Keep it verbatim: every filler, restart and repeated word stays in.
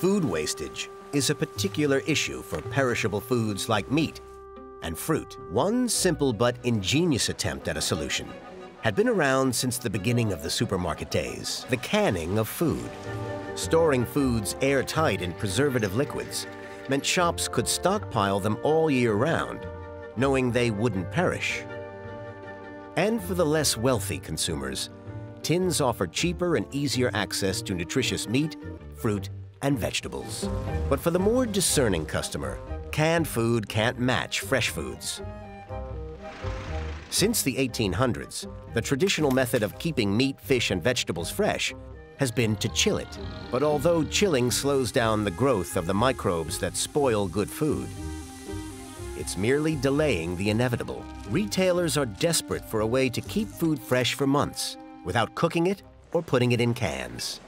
Food wastage is a particular issue for perishable foods like meat and fruit. One simple but ingenious attempt at a solution had been around since the beginning of the supermarket days: the canning of food. Storing foods airtight in preservative liquids meant shops could stockpile them all year round, knowing they wouldn't perish. And for the less wealthy consumers, tins offered cheaper and easier access to nutritious meat, fruit, and vegetables. But for the more discerning customer, canned food can't match fresh foods. Since the eighteen hundreds, the traditional method of keeping meat, fish, and vegetables fresh has been to chill it. But although chilling slows down the growth of the microbes that spoil good food, it's merely delaying the inevitable. Retailers are desperate for a way to keep food fresh for months without cooking it or putting it in cans.